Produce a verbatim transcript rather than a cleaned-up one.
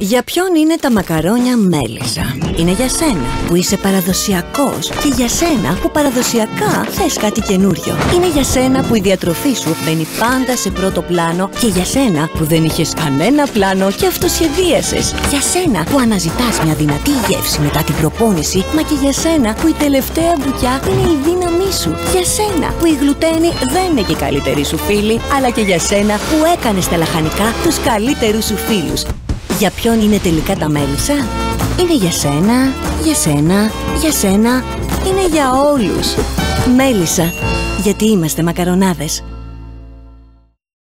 Για ποιον είναι τα μακαρόνια Μέλισσα? Είναι για σένα που είσαι παραδοσιακός και για σένα που παραδοσιακά θες κάτι καινούριο. Είναι για σένα που η διατροφή σου μπαίνει πάντα σε πρώτο πλάνο και για σένα που δεν είχες κανένα πλάνο και αυτοσχεδίασες. Για σένα που αναζητάς μια δυνατή γεύση μετά την προπόνηση, μα και για σένα που η τελευταία μπουκιά είναι η δύναμή σου. Για σένα που η γλουτένη δεν είναι και η καλύτερη σου φίλη, αλλά και για σένα που έκανες τα λαχανικά τους καλύτερους σου φίλους. Για ποιον είναι τελικά τα Μέλισσα? Είναι για σένα, για σένα, για σένα, είναι για όλους. Μέλισσα, γιατί είμαστε μακαρονάδες.